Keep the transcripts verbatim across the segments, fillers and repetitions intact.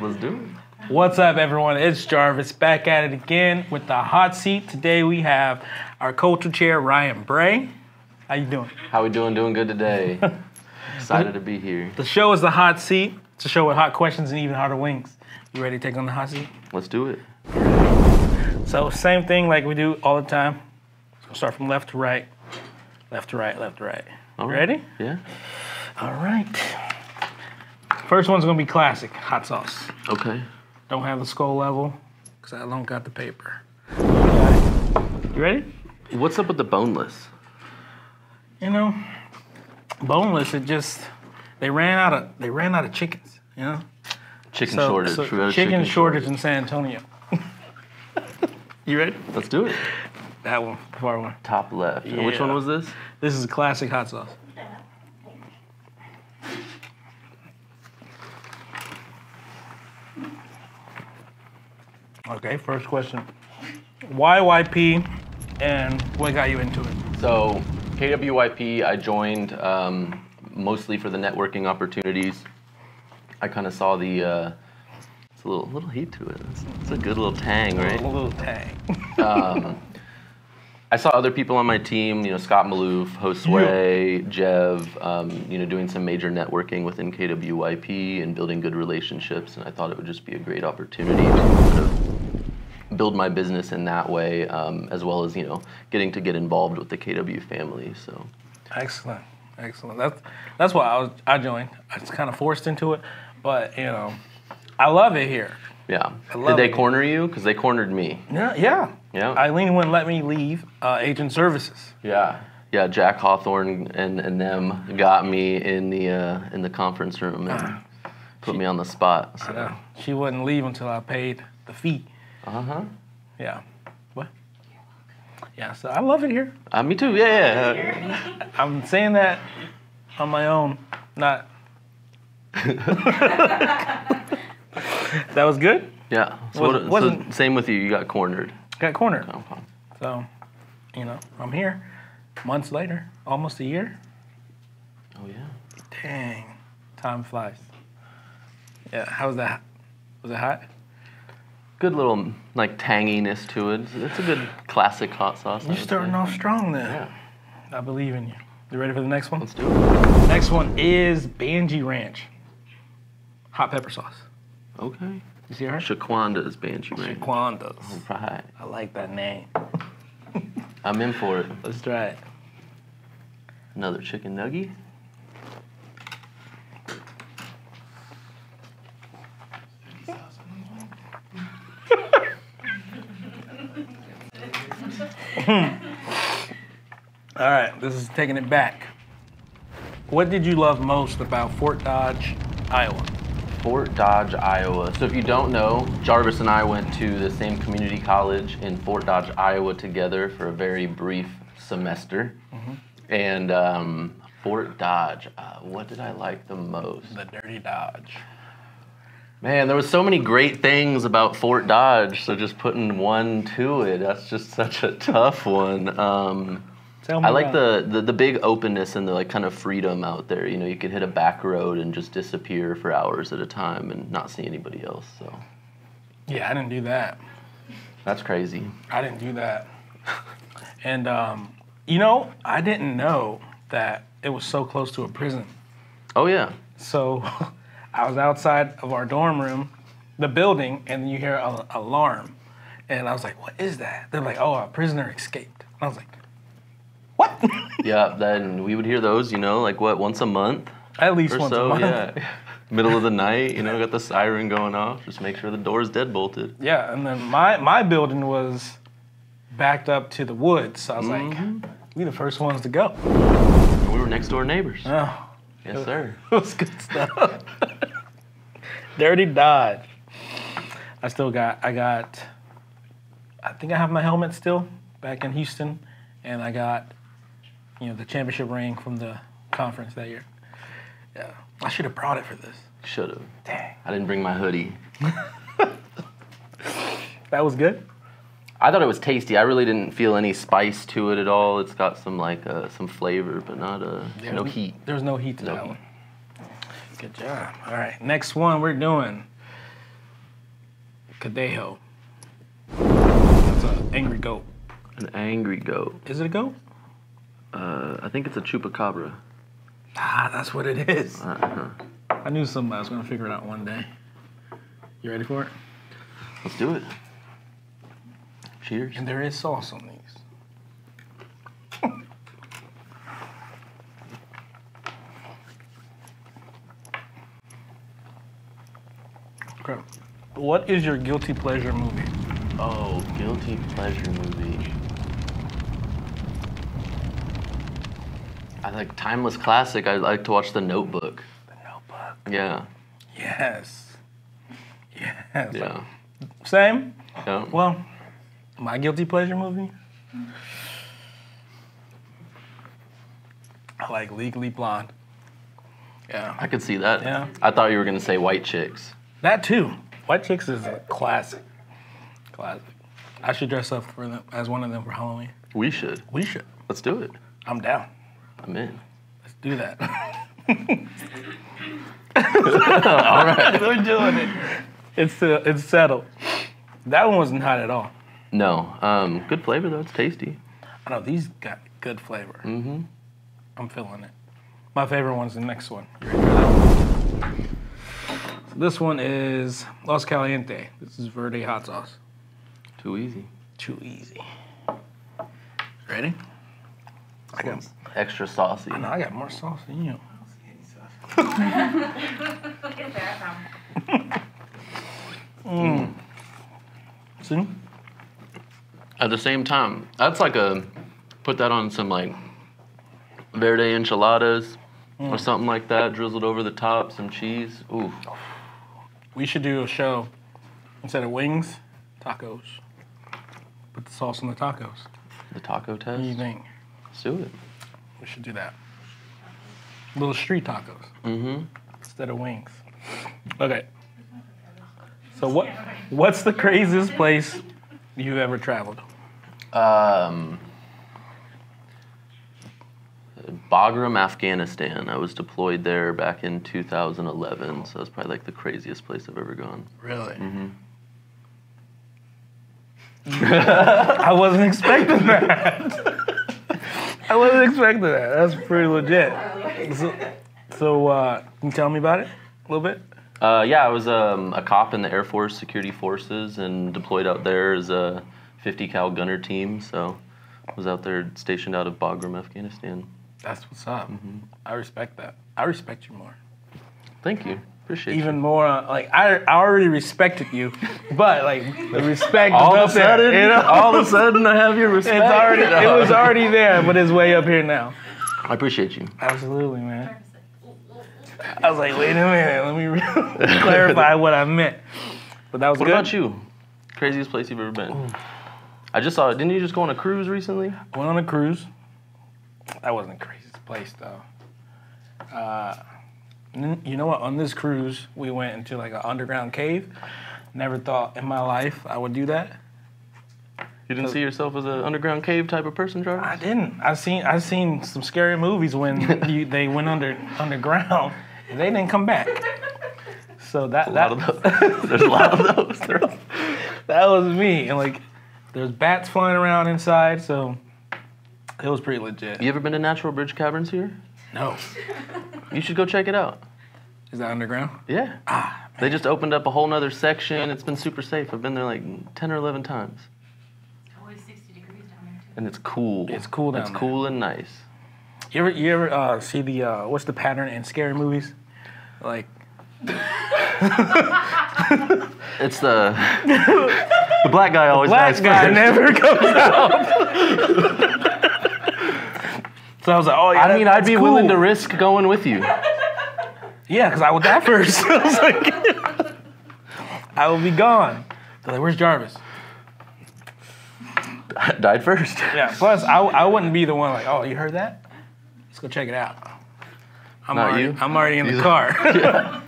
Let's do it. What's up, everyone? It's Jarvis back at it again with the hot seat. Today we have our culture chair, Ryan Bray. How you doing? How we doing? Doing good today. Excited to be here. The show is the hot seat. It's a show with hot questions and even hotter wings. You ready to take on the hot seat? Let's do it. So same thing like we do all the time. So start from left to right, left to right, left to right. You right. Ready? Yeah. All right. First one's gonna be classic, hot sauce. Okay. Don't have the skull level, because I don't got the paper. You ready? What's up with the boneless? You know, boneless, it just, they ran out of, they ran out of chickens, you know? Chicken so, shortage. So chicken, chicken shortage in San Antonio. You ready? Let's do it. That one, far one. Top left. Yeah. And which one was this? This is a classic hot sauce. Okay, first question. Why Y P and what got you into it? So, K W Y P, I joined um, mostly for the networking opportunities. I kind of saw the, uh, it's a little, little heat to it. It's, it's a good little tang, right? A little tang. um, I saw other people on my team, you know, Scott Malouf, Josue, yeah. Jev, um, you know, doing some major networking within K W Y P and building good relationships, and I thought it would just be a great opportunity to sort of build my business in that way, um, as well as, you know, getting to get involved with the K W family, so. Excellent, excellent. That's, that's why I, was, I joined. I was kind of forced into it, but, you know, I love it here. Yeah. Did they corner you? Because they cornered me. Yeah, yeah. Yeah. Eileen wouldn't let me leave uh, agent services. Yeah. Yeah. Jack Hawthorne and, and them got me in the uh, in the conference room and uh, put she, me on the spot. So. I know. She wouldn't leave until I paid the fee. Uh huh. Yeah. What? Yeah. So I love it here. Uh, me too. Yeah. yeah. I'm saying that on my own, not. That was good? Yeah. So, was, what, wasn't, so same with you. You got cornered. Got cornered. Okay. So, you know, I'm here. Months later, almost a year. Oh, yeah. Dang. Time flies. Yeah. How was that? Was it hot? Good little, like, tanginess to it. It's a good classic hot sauce. You're starting off strong then. Yeah. I believe in you. You ready for the next one? Let's do it. Next one is Banji Ranch. Hot pepper sauce. Okay. You see her? Shaquanda's Banshee Ranch. Shaquanda's. All right. I like that name. I'm in for it. Let's try it. Another chicken nugget. All right, this is taking it back. What did you love most about Fort Dodge, Iowa? Fort Dodge, Iowa. So if you don't know, Jarvis and I went to the same community college in Fort Dodge, Iowa together for a very brief semester. Mm-hmm. And um, Fort Dodge, uh, what did I like the most? The Dirty Dodge. Man, there was so many great things about Fort Dodge, so just putting one to it, that's just such a tough one. Um, Tell me I like the, the, the big openness and the like kind of freedom out there. You know, you could hit a back road and just disappear for hours at a time and not see anybody else. So, yeah, I didn't do that. That's crazy. I didn't do that. And um, you know, I didn't know that it was so close to a prison. Oh yeah. So I was outside of our dorm room, the building, and you hear an alarm, and I was like, "What is that?" They're like, "Oh, a prisoner escaped." And I was like. What? Yeah, then we would hear those, you know, like what, once a month? At least once a month. Yeah. Middle of the night, you know, got the siren going off. Just make sure the door's dead bolted. Yeah, and then my, my building was backed up to the woods. So I was mm-hmm. like, we the first ones to go. And we were next door neighbors. Oh. Yes, it was, sir. It was good stuff. Dirty Dodge. I still got, I got, I think I have my helmet still back in Houston. And I got... You know, the championship ring from the conference that year. Yeah. I should have brought it for this. Should have. Dang. I didn't bring my hoodie. That was good? I thought it was tasty. I really didn't feel any spice to it at all. It's got some, like, uh, some flavor, but not, uh, there no was, heat. There was no heat to no that heat. one. Good job. All right, next one we're doing Cadejo. That's an angry goat. An angry goat. Is it a goat? Uh, I think it's a chupacabra. Ah, that's what it is. Uh-huh. I knew somebody was going to figure it out one day. You ready for it? Let's do it. Cheers. And there is sauce on these. Okay. What is your guilty pleasure movie? Oh, guilty pleasure movie. I like timeless classic. I like to watch The Notebook. The Notebook. Yeah. Yes. Yes. Yeah. Same? Yeah. Well, my guilty pleasure movie? I like Legally Blonde. Yeah. I could see that. Yeah. I thought you were going to say White Chicks. That too. White Chicks is a classic. Classic. I should dress up for them, as one of them for Halloween. We should. We should. Let's do it. I'm down. I'm in. Let's do that. All right. We're doing it. It's uh, it's settled. That one wasn't hot at all. No. Um, good flavor, though. It's tasty. I know. These got good flavor. Mm-hmm. I'm feeling it. My favorite one's the next one. You ready for that one? So this one is Los Calientes. This is verde hot sauce. Too easy. Too easy. Ready? I got extra saucy. I know, I got more sauce than you. I don't see any sauce. mm. See? At the same time, that's like a, put that on some like verde enchiladas mm. or something like that, drizzled over the top, some cheese. Ooh. We should do a show instead of wings, tacos. Put the sauce on the tacos. The taco test? What do you think? Let's do it. We should do that. Little street tacos. Mm-hmm. Instead of wings. Okay. So what? What's the craziest place you've ever traveled? Um, Bagram, Afghanistan. I was deployed there back in two thousand eleven, so that's probably like the craziest place I've ever gone. Really? Mm-hmm. I wasn't expecting that. I wasn't expecting that. That's pretty legit. So, so uh, can you tell me about it a little bit? Uh, yeah, I was um, a cop in the Air Force Security Forces and deployed out there as a fifty cal gunner team. So I was out there stationed out of Bagram, Afghanistan. That's what's up. Mm-hmm. I respect that. I respect you more. Thank you. Appreciate Even you. more, uh, like, I, I already respected you, but, like, the respect all is up of a sudden, there, you know? All of a sudden, I have your respect. It's already, it was already there, but it's way up here now. I appreciate you. Absolutely, man. I was like, wait a minute, let me clarify what I meant. But that was what good. What about you? Craziest place you've ever been? Ooh. I just saw it. Didn't you just go on a cruise recently? I went on a cruise. That wasn't the craziest place, though. Uh... You know what? On this cruise, we went into like an underground cave. Never thought in my life I would do that. You didn't so, see yourself as an underground cave type of person, Jarvis? I didn't. I've seen I've seen some scary movies when you, they went under underground and they didn't come back. So that that there's a lot of those. Lot of those. That was me. And like, there's bats flying around inside, so it was pretty legit. You ever been to Natural Bridge Caverns here? No. You should go check it out. Is that underground? Yeah. Ah, they just opened up a whole nother section. It's been super safe. I've been there like ten or eleven times. Always sixty degrees down there, too. And it's cool. It's cool down it's there. It's cool and nice. You ever, you ever uh, see the, uh, what's the pattern in scary movies? Like. It's the, the black guy always dies first. The black guy never comes out. So I was like, oh, yeah, I mean, I'd be cool. willing to risk going with you. Yeah, because I would die first. I was like, I will be gone. They're like, where's Jarvis? I died first. Yeah, plus, I, I wouldn't be the one like, oh, you heard that? Let's go check it out. I'm Not already, you. I'm already in Either. the car. Yeah.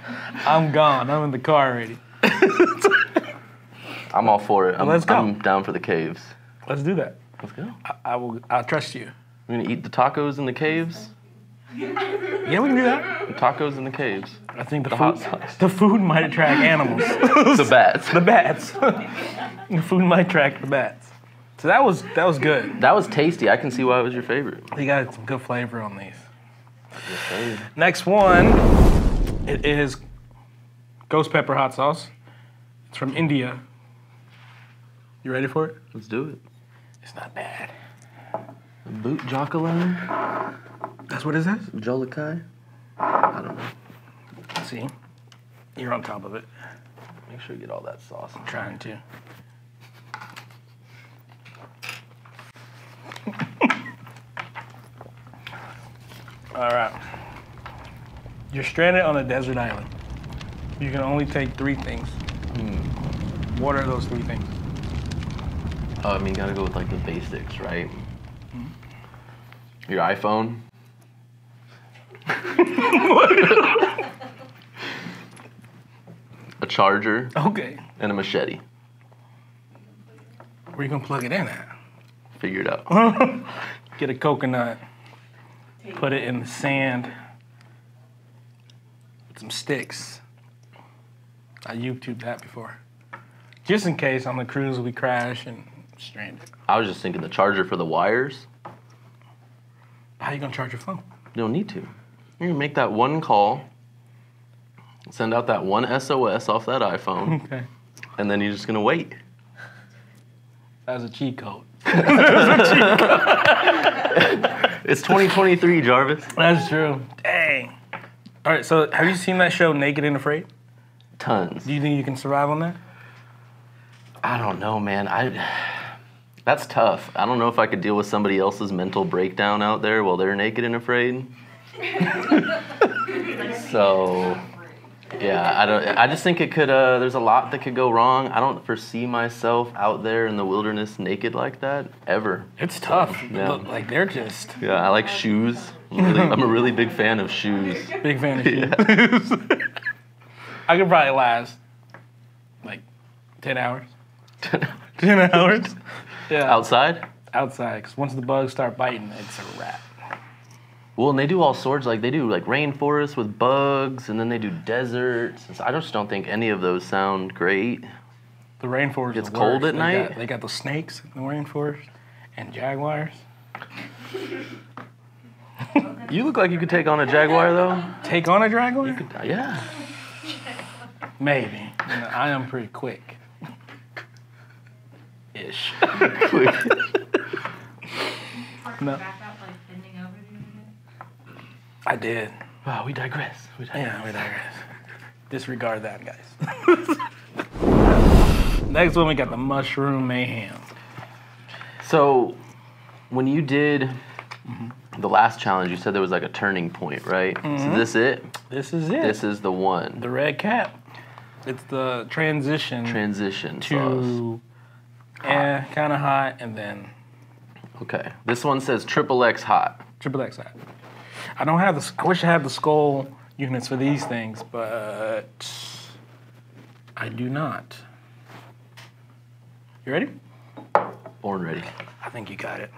I'm gone. I'm in the car already. I'm all for it. I'm, well, let's go. I'm down for the caves. Let's do that. Let's go. I, I will. I trust you. We're gonna eat the tacos in the caves. You know we can do that? The tacos in the caves. I think the, the, food, hot sauce. The food might attract animals. The bats. The bats. The food might attract the bats. So that was that was good. That was tasty. I can see why it was your favorite. You got some good flavor on these. Yes, next one, it is ghost pepper hot sauce. It's from India. You ready for it? Let's do it. It's not bad. Boot Jocolo. That's what it says? Jolokai? I don't know. See? You're on top of it. Make sure you get all that sauce. I'm trying to. Alright. You're stranded on a desert island. You can only take three things. Mm. What are those three things? Oh, I mean, you gotta go with like the basics, right? Mm-hmm. Your iPhone. A charger. Okay. And a machete. Where you gonna plug it in at? Figure it out. Get a coconut. Put it in the sand. Put some sticks. I YouTubed that before. Just in case on the cruise we crash and stranded. I was just thinking the charger for the wires. How you gonna charge your phone? You don't need to. You're gonna make that one call, send out that one S O S off that iPhone, okay, and then you're just gonna wait. That was a cheat code. That was a cheat code. It's twenty twenty-three, Jarvis. That's true. Dang. All right, so have you seen that show, Naked and Afraid? Tons. Do you think you can survive on that? I don't know, man. I That's tough. I don't know if I could deal with somebody else's mental breakdown out there while they're naked and afraid. So, yeah, I don't. I just think it could, uh, there's a lot that could go wrong. I don't foresee myself out there in the wilderness naked like that, ever. It's tough. So, yeah. Like, they're just. Yeah, I like shoes. I'm, really, I'm a really big fan of shoes. Big fan of shoes. Yeah. I could probably last, like, ten hours. ten hours? Yeah. Outside? Outside, because once the bugs start biting, it's a wrap. Well, and they do all sorts, like they do like rainforests with bugs, and then they do deserts. So I just don't think any of those sound great. The rainforest gets cold at night. They got those snakes in the rainforest and jaguars. You look like you could take on a jaguar, though. Take on a jaguar? You could, yeah. Maybe. You know, I am pretty quick. Ish. Quick. No. I did. Wow, we digress. We digress. Yeah, we digress. Disregard that, guys. Next one, we got the Mushroom Mayhem. So, when you did mm-hmm. the last challenge, you said there was like a turning point, right? Mm-hmm. So this it? This is it. This is the one. The red cap. It's the transition. Transition to eh, kind of hot, and then. Okay. This one says triple X hot. Triple X hot. I don't have the. I wish I had the skull units for these things, but I do not. You ready? Born ready. I think you got it.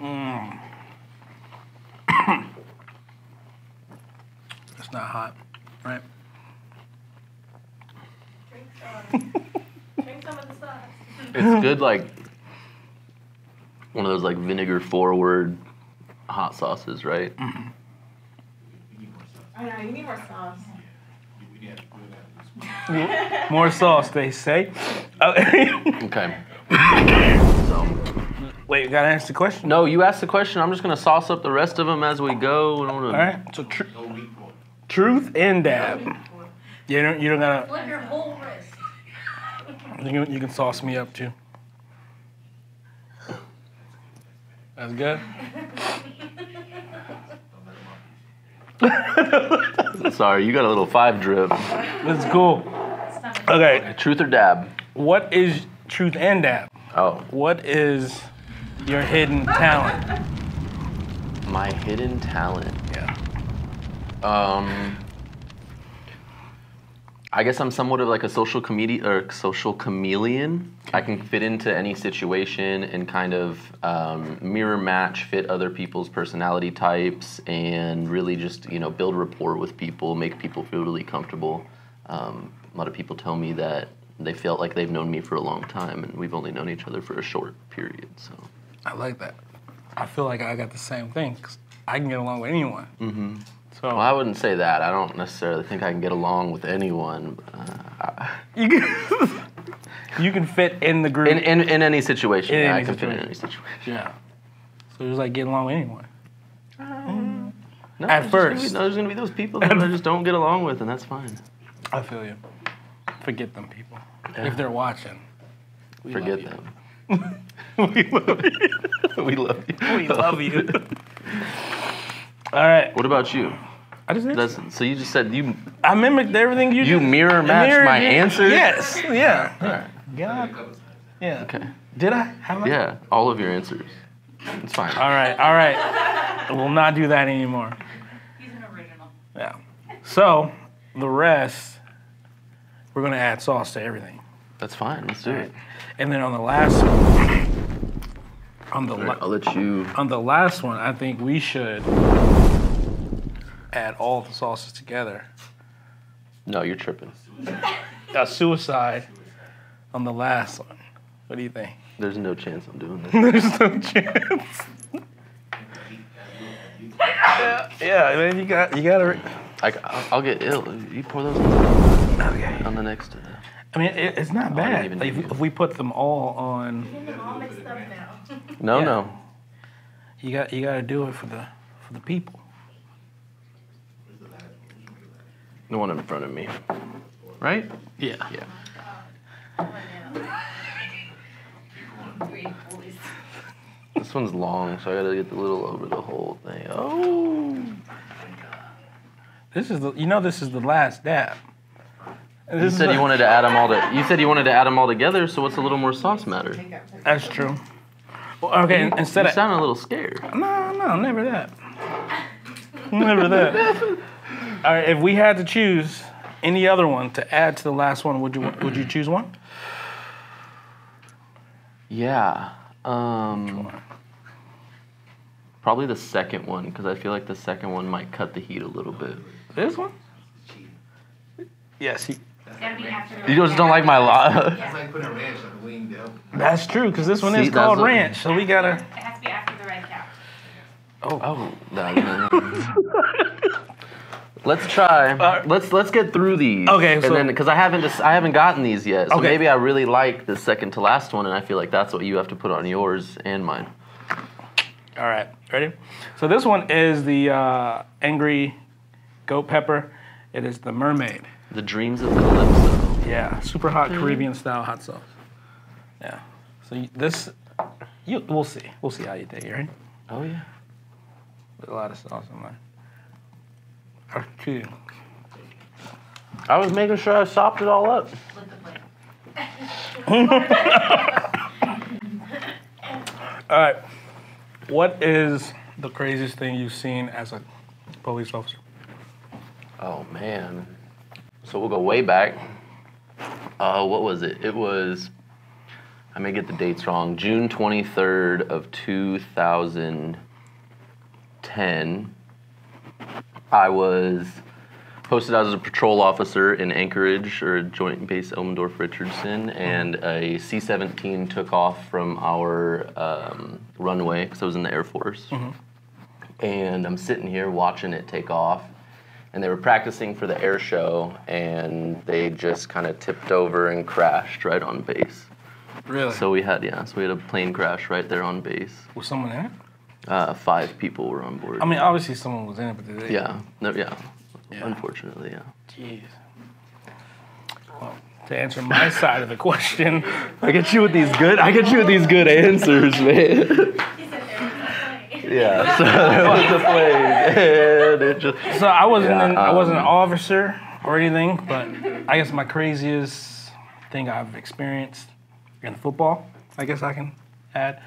Mmm. It's not hot, right? Drink some. Drink some of the sauce. It's good, like. One of those like vinegar forward hot sauces, right? Mm-hmm. You need more sauce. I know, you need more sauce. Yeah. More sauce, they say. Okay. So. Wait, you gotta ask the question? No, you asked the question. I'm just gonna sauce up the rest of them as we go. I don't wanna... All right, so tr truth and dab. You don't, you don't gotta. Flip your whole wrist. You can, you can sauce me up too. That's good? Sorry, you got a little five drip. That's cool. Okay. Truth or dab? What is truth and dab? Oh. What is your hidden talent? My hidden talent? Yeah. Um, I guess I'm somewhat of like a social comedian or social chameleon. I can fit into any situation and kind of um, mirror match, fit other people's personality types, and really just you know build rapport with people, make people feel really comfortable. Um, a lot of people tell me that they felt like they've known me for a long time, and we've only known each other for a short period. So I like that. I feel like I got the same thing. 'Cause I can get along with anyone. Mm-hmm. So. Well, I wouldn't say that. I don't necessarily think I can get along with anyone. Uh, you, can, you can fit in the group. In, in, in any situation. In yeah, any I can situation. fit in any situation. Yeah. So just like getting along with anyone. Um, no, At first. Gonna be, no, there's going to be those people that I just don't get along with, and that's fine. I feel you. Forget them, people. Yeah. If they're watching. We Forget them. We love you. We love you. We love you. All right. What about you? I just That's, so you just said you. I mimicked everything you. You did. mirror matched mirror, my yeah. answers. Yes. Yeah. All right. God. Yeah. Okay. Did I? How did yeah. I? All of your answers. It's fine. All right. All right. We'll not do that anymore. He's an original. Yeah. So the rest, we're gonna add sauce to everything. That's fine. Let's do right. it. And then on the last, on the right, I'll let you. On the last one, I think we should. Add all the sauces together. No, you're tripping. A suicide on the last one. What do you think? There's no chance I'm doing this. There's no chance. yeah, yeah, man, you got, you gotta. I, I'll get ill. You pour those okay. on the next. Uh, I mean, it, it's not bad. Like, if, if we put them all on. You can all mix them now. No, yeah. no. You got, you gotta do it for the, for the people. The one in front of me, right? Yeah. Yeah. This one's long, so I gotta get the little over the whole thing. Oh! This is the. You know, this is the last dab. You said you wanted to add them all to. You said you wanted to add them all together. So what's a little more sauce matter? That's true. Well, okay. You, instead, you of, sound a little scared. No, no, never that. Never that. All right, if we had to choose any other one to add to the last one, would you would you choose one? Yeah. Um, probably the second one, because I feel like the second one might cut the heat a little bit. This one? Yes. He, you just don't like my lot. That's like putting a ranch on a wing, though. That's true, because this one See, is called ranch, so we got to... It has to be after the red cow. Oh. Oh. No, no, no. Let's try. Uh, let's let's get through these. Okay. So, and then because I haven't just I haven't gotten these yet, so okay. maybe I really like the second to last one, and I feel like that's what you have to put on yours and mine. All right. Ready? So this one is the uh, Angry Goat Pepper. It is the Mermaid. The Dreams of Calypso. Yeah. Super hot Caribbean style hot sauce. Yeah. So you, this, you we'll see. We'll see how you take it. Right? Oh yeah. There's a lot of sauce on mine. I was making sure I sopped it all up. All right. What is the craziest thing you've seen as a police officer? Oh, man. So we'll go way back. Uh, what was it? It was, I may get the dates wrong, June twenty-third of two thousand ten. I was posted out as a patrol officer in Anchorage, or Joint Base Elmendorf-Richardson, and a C seventeen took off from our um, runway, because I was in the Air Force. Mm-hmm. And I'm sitting here watching it take off, and they were practicing for the air show, and they just kind of tipped over and crashed right on base. Really? So we had, yeah, so we had a plane crash right there on base. Was someone in it? Uh, five people were on board. I mean, obviously someone was in it, but did they? Yeah, no, yeah. yeah. Unfortunately, yeah. Jeez. Well, to answer my side of the question, I get you with these good. I get you with these good answers, man. yeah. So there was a plane, and it just. So I wasn't. Yeah, an, um, I wasn't an officer or anything, but I guess my craziest thing I've experienced in football, I guess I can add.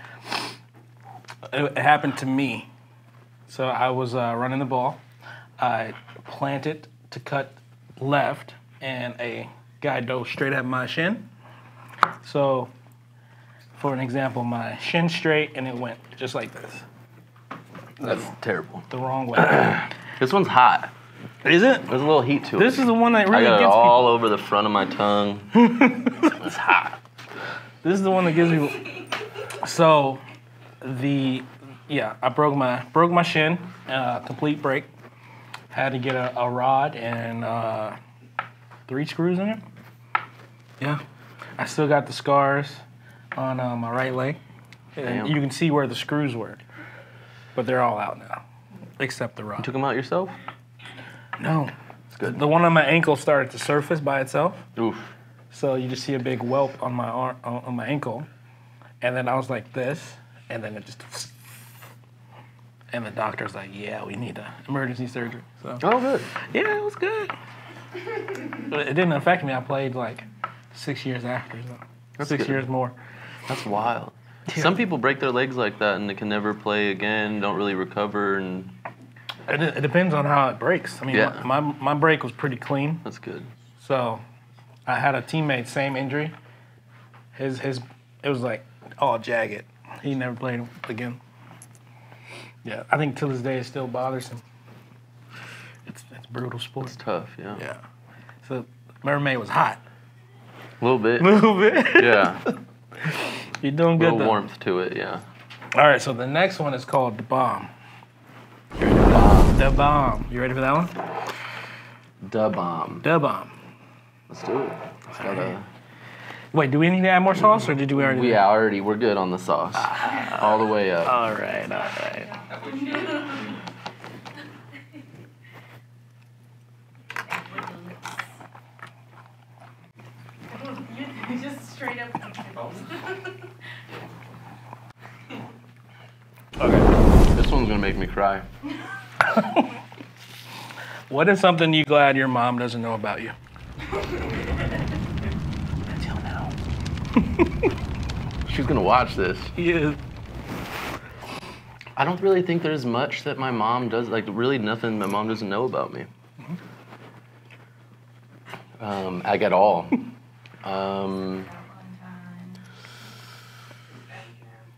It happened to me. So I was uh, running the ball. I planted to cut left, and a guy dove straight at my shin. So, for an example, my shin straight, and it went just like this. That's like, terrible. The wrong way. This one's hot. Is it? There's a little heat to it. This is the one that really gets me. I got it all people. over the front of my tongue. It's hot. This is the one that gives me. So, the yeah, I broke my broke my shin. Uh, complete break. Had to get a, a rod and uh, three screws in it. Yeah. I still got the scars on uh, my right leg. And you can see where the screws were, but they're all out now, except the rod. You took them out yourself? No. It's good. The one on my ankle started to surface by itself. Oof. So you just see a big whelp on my arm, on my ankle, and then I was like this, and then it just. And the doctor's like, "Yeah, we need a emergency surgery." So. Oh, good. Yeah, it was good. It didn't affect me. I played like six years after. So. That's six good. years more. That's wild. Yeah. Some people break their legs like that and they can never play again. Don't really recover and. It, it depends on how it breaks. I mean, yeah. my, my my break was pretty clean. That's good. So, I had a teammate, same injury. His his it was like all jagged. He never played again. Yeah, I think till this day it still bothers him. It's it's brutal sport. It's tough, yeah. Yeah. So Mermaid was hot. A little bit. A little bit. Yeah. You're doing good. A little though. warmth to it, yeah. All right, so the next one is called Da Bomb. Da Bomb. You ready for that one? Da Bomb. Da Bomb. Let's do it. Let's gotta... right. Wait, do we need to add more sauce, or did we already? We yeah, already. We're good on the sauce. Uh, all the way up. All right, all right. You just straight up. Okay. This one's gonna make me cry. What is something you glad your mom doesn't know about you? Until now. She's gonna watch this. She is. I don't really think there's much that my mom does, like really nothing my mom doesn't know about me. Mm-hmm. Um, like at all. um,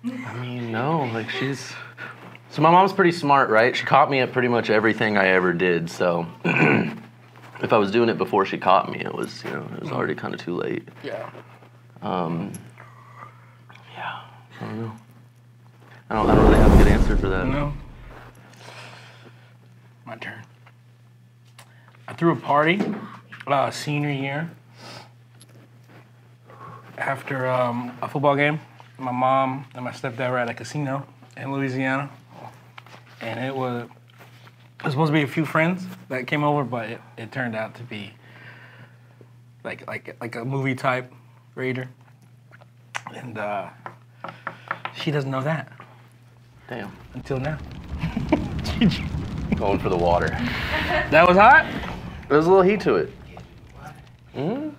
I mean, no, like she's... So my mom's pretty smart, right? She caught me at pretty much everything I ever did. So if I was doing it before she caught me, it was, you know, it was already kind of too late. Yeah. Um, yeah. I don't know. I don't. I don't really have a good answer for that. No. My turn. I threw a party, uh, senior year, after um, a football game. My mom and my stepdad were at a casino in Louisiana. And it was, it was supposed to be a few friends that came over, but it, it turned out to be like like like a movie type raider, and uh, she doesn't know that. Damn. Until now. Going for the water. That was hot. There was a little heat to it. Mm?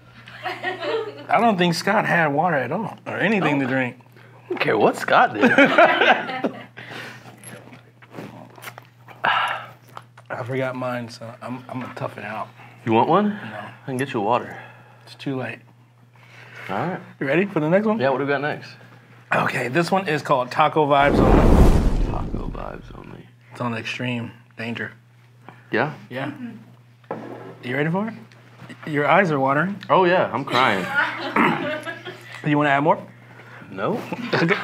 I don't think Scott had water at all or anything oh. to drink. I don't care what Scott did. I forgot mine, so I'm, I'm gonna tough it out. You want one? No. I can get you water. It's too late. All right. You ready for the next one? Yeah, what do we got next? Okay, this one is called Taco Vibes Only. Taco Vibes Only. It's on Extreme Danger. Yeah? Yeah. Mm-hmm. You ready for it? Your eyes are watering. Oh, yeah, I'm crying. You wanna add more? No. Okay.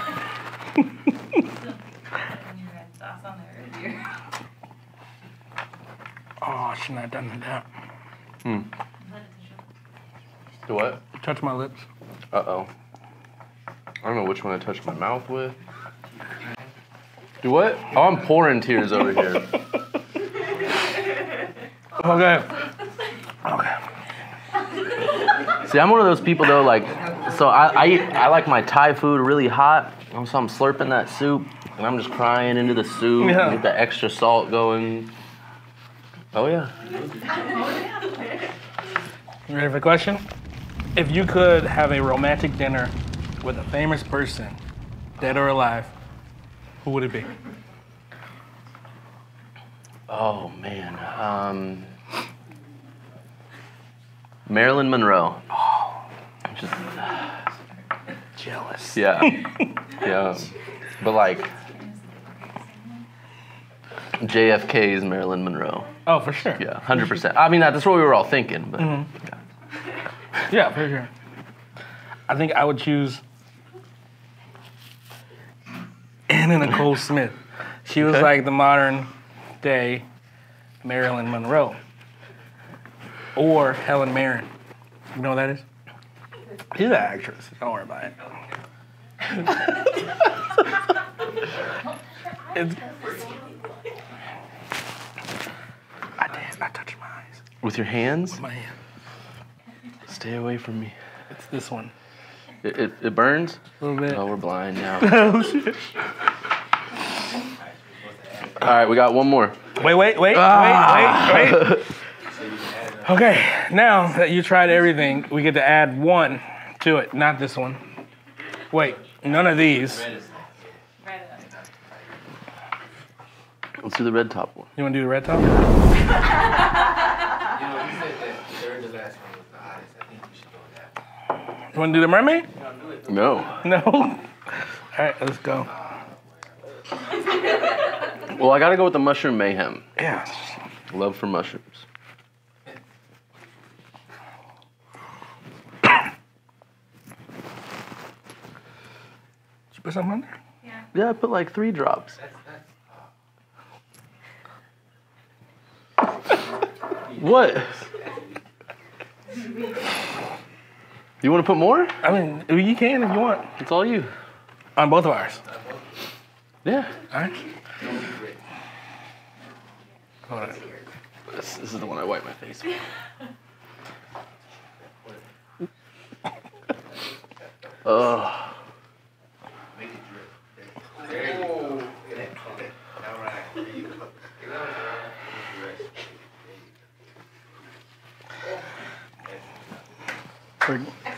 Oh, I shouldn't have done that. Hmm. Do what? Touch my lips. Uh-oh. I don't know which one I touched my mouth with. Do what? Oh, I'm pouring tears over here. Okay. Okay. See, I'm one of those people, though, like, so I, I, I like my Thai food really hot, so I'm slurping that soup, and I'm just crying into the soup, yeah. Get the extra salt going. Oh, yeah. You ready for the question? If you could have a romantic dinner with a famous person, dead or alive, who would it be? Oh, man. Um, Marilyn Monroe. Oh, I'm just jealous. Yeah, yeah. But like, J F K is Marilyn Monroe. Oh, for sure. Yeah, one hundred percent. I mean, that's what we were all thinking, but mm-hmm. yeah. yeah, for sure. I think I would choose Anna Nicole Smith. She was okay. like the modern day Marilyn Monroe. Or Helen Mirren. You know who that is? She's an actress. Don't worry about it. it's, I did. I touched my eyes. With your hands? With my hand. Stay away from me. It's this one. It, it, it burns? A little bit. Oh, we're blind now. Oh, shit. All right, we got one more. Wait, wait, wait, ah. wait, wait, wait. Okay, now that you tried everything, we get to add one to it. Not this one. Wait, none of these. Let's do the red top one. You want to do the red top? You know, you said that third to last one was the hottest. I think we should go with that. You want to do the mermaid? No. No? All right, let's go. Well, I got to go with the Mushroom Mayhem. Yeah. Love for mushrooms. Put something on there? Yeah. Yeah, I put like three drops. What? You want to put more? I mean, you can if you want. It's all you. On both of ours. Yeah. All right. Hold on. This, this is the one I wipe my face with. Ugh. uh.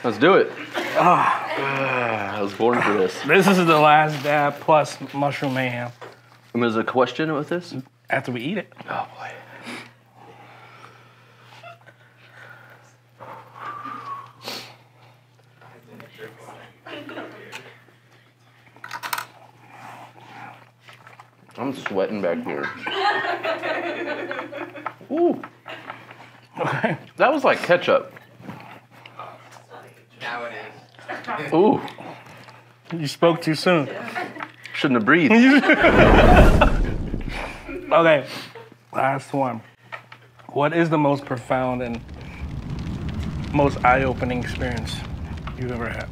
Let's do it. Oh. I was born for this. This is the last dab plus Mushroom Mayhem. And there's a question with this? After we eat it. Oh, boy. I'm sweating back here. Ooh. Okay. That was like ketchup. Ooh. You spoke too soon. Shouldn't have breathed. Okay. Last one. What is the most profound and most eye-opening experience you've ever had?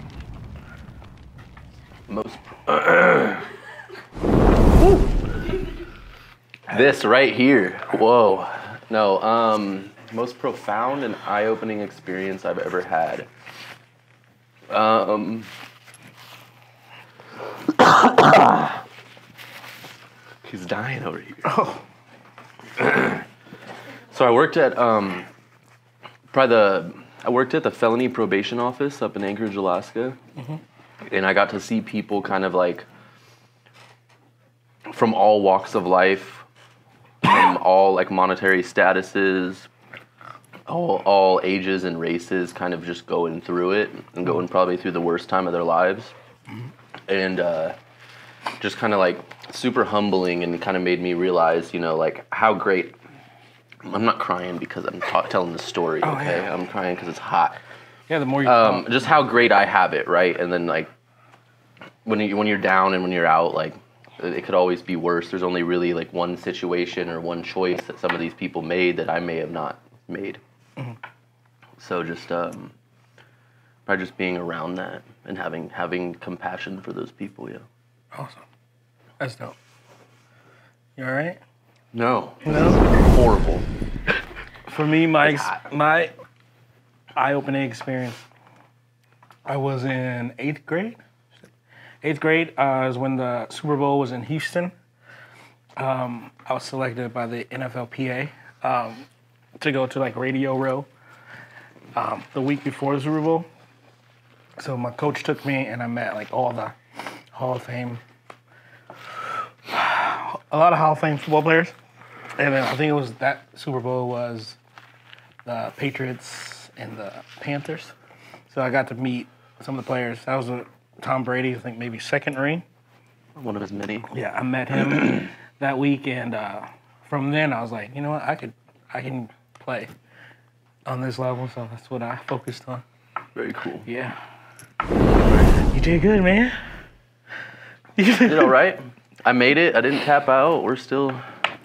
Most... Ooh. This right here. Whoa. No, um... most profound and eye-opening experience I've ever had. Um, he's dying over here. Oh. So I worked at um, probably the I worked at the felony probation office up in Anchorage, Alaska, mm-hmm. and I got to see people kind of like from all walks of life, from all like monetary statuses. All, all ages and races kind of just going through it and going probably through the worst time of their lives. Mm-hmm. And uh, just kind of like super humbling and kind of made me realize, you know, like how great. I'm not crying because I'm ta- telling the story, oh, okay? Yeah. I'm crying because it's hot. Yeah, the more you um, just how great I have it, right? And then like when, you, when you're down and when you're out, like it could always be worse. There's only really like one situation or one choice that some of these people made that I may have not made. Mm-hmm. So just um, by just being around that and having having compassion for those people, yeah. Awesome. That's dope. You all right? No. No. Horrible. For me, my ex- my eye-opening experience. I was in eighth grade. Eighth grade uh, is when the Super Bowl was in Houston. Um, I was selected by the N F L P A. Um, to go to like Radio Row um, the week before the Super Bowl. So my coach took me and I met like all the Hall of Fame, a lot of Hall of Fame football players. And then I think it was that Super Bowl was the Patriots and the Panthers. So I got to meet some of the players. That was a, Tom Brady, I think maybe second ring. One of his many. Yeah, I met him that week, and uh, from then I was like, you know what, I could, I can play on this level, so that's what I focused on. Very cool. Yeah. You did good, man. You know, right? I made it. I didn't tap out. We're still...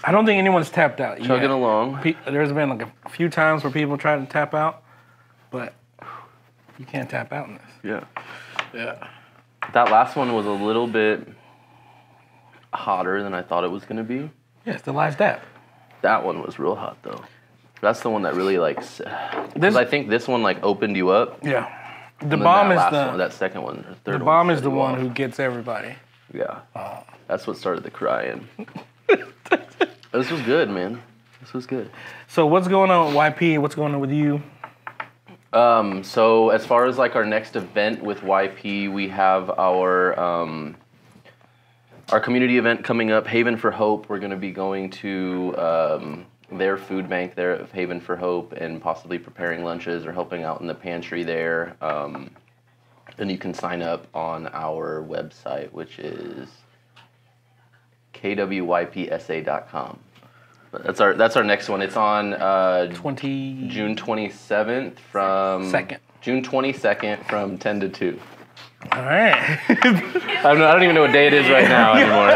I don't think anyone's tapped out yet. Chugging along. Pe there's been like a few times where people try to tap out, but you can't tap out in this. Yeah. Yeah. That last one was a little bit hotter than I thought it was going to be. Yeah, it's the live dap. That one was real hot, though. That's the one that really, like... Because I think this one, like, opened you up. Yeah. The bomb is the... One, that second one, or third one. The bomb is the one who gets everybody. Yeah. Uh, That's what started the crying. This was good, man. This was good. So what's going on with Y P? What's going on with you? Um, so as far as like our next event with Y P, we have our um, our community event coming up, Haven for Hope. We're going to be going to um, their food bank there at Haven for Hope and possibly preparing lunches or helping out in the pantry there. Um, and you can sign up on our website, which is K W Y P S A dot com. That's our that's our next one. It's on uh, twenty June twenty seventh from second June twenty second from ten to two. All right. I don't, I don't even know what day it is right now anymore.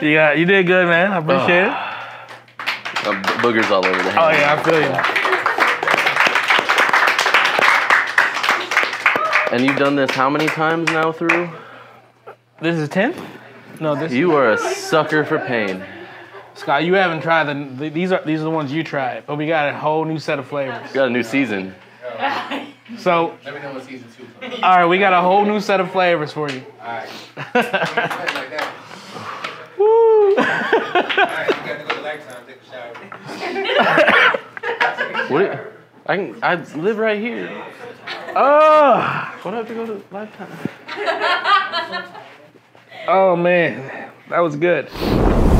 Yeah, you did good, man. I appreciate oh. it. Um, boogers all over the hand. Oh yeah, I feel you. And you've done this how many times now through? This is tenth. No, this. You are a sucker for pain. Scott, you haven't tried the, the these are these are the ones you tried, but we got a whole new set of flavors. We got a new season. So let me know what season two comes. All right, we got a whole new set of flavors for you. All right. Woo! All right, you got to go to Lifetime, take a shower. What? You, I can I live right here. Oh, what do I have to go to Lifetime? Oh man, that was good.